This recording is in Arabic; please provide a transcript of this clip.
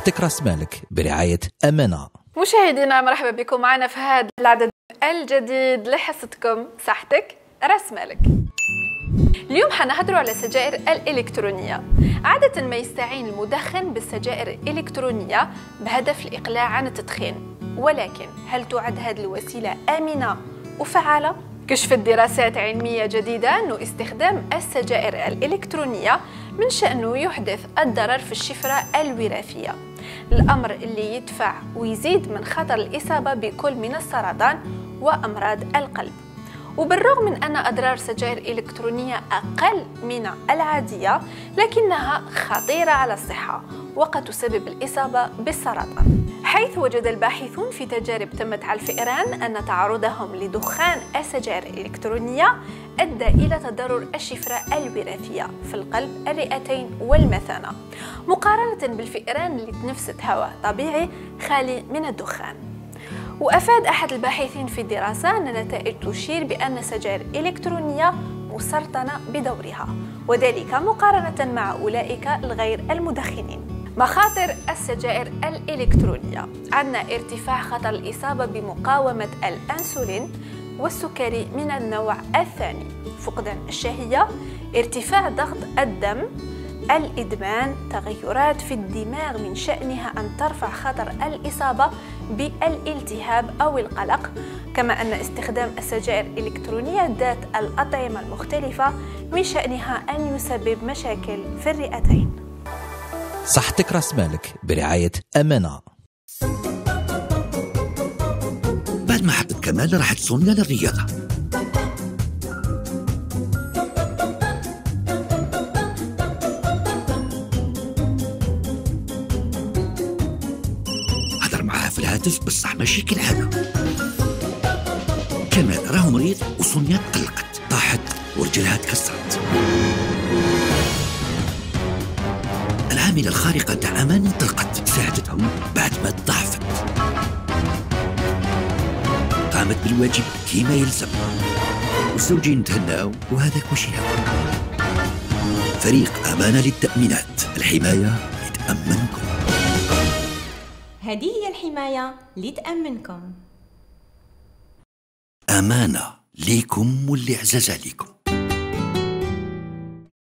صحتك راس مالك برعاية أمانة. مشاهدينا مرحبا بكم معنا في هذا العدد الجديد لحصتكم صحتك راس مالك. اليوم حنهضروا على السجائر الإلكترونية. عادة ما يستعين المدخن بالسجائر الإلكترونية بهدف الإقلاع عن التدخين، ولكن هل تعد هذه الوسيلة آمنة وفعالة؟ كشفت دراسات علمية جديدة أن استخدام السجائر الإلكترونية من شأنه يحدث الضرر في الشفرة الوراثية، الأمر اللي يدفع ويزيد من خطر الإصابة بكل من السرطان وأمراض القلب. وبالرغم من أن أضرار السجائر الإلكترونية أقل من العادية، لكنها خطيرة على الصحة وقد تسبب الإصابة بالسرطان، حيث وجد الباحثون في تجارب تمت على الفئران أن تعرضهم لدخان السجائر الإلكترونية أدى إلى تضرر الشفرة الوراثية في القلب، الرئتين والمثانة، مقارنة بالفئران اللي تنفست هواء طبيعي خالي من الدخان. وأفاد أحد الباحثين في الدراسة أن النتائج تشير بأن السجائر الإلكترونية مسرطنة بدورها، وذلك مقارنة مع أولئك الغير المدخنين. مخاطر السجائر الإلكترونية: عندنا ارتفاع خطر الإصابة بمقاومة الأنسولين والسكري من النوع الثاني، فقدان الشهية، ارتفاع ضغط الدم، الإدمان، تغيرات في الدماغ من شأنها أن ترفع خطر الإصابة بالالتهاب أو القلق، كما أن استخدام السجائر الإلكترونية ذات الأطعمة المختلفة من شأنها أن يسبب مشاكل في الرئتين. صحتك راس مالك برعاية أمانة. بعد ما حققت كمال راح تصومنا للرياضة. في الهاتف بصح ماشي كالعادة، كمال راهو مريض وسونيا تقلقت، طاحت ورجلها تكسرت. العاملة الخارقة تاع أمان انطلقت ساعدتهم بعد ما تضعفت، قامت بالواجب كيما يلزم، والزوجين تهناو وهذاك واش يهون. فريق أمانة للتأمينات، الحماية لتأمنكم. هذه هي الحماية لتأمنكم. أمانة ليكم واللي عزاز عليكم.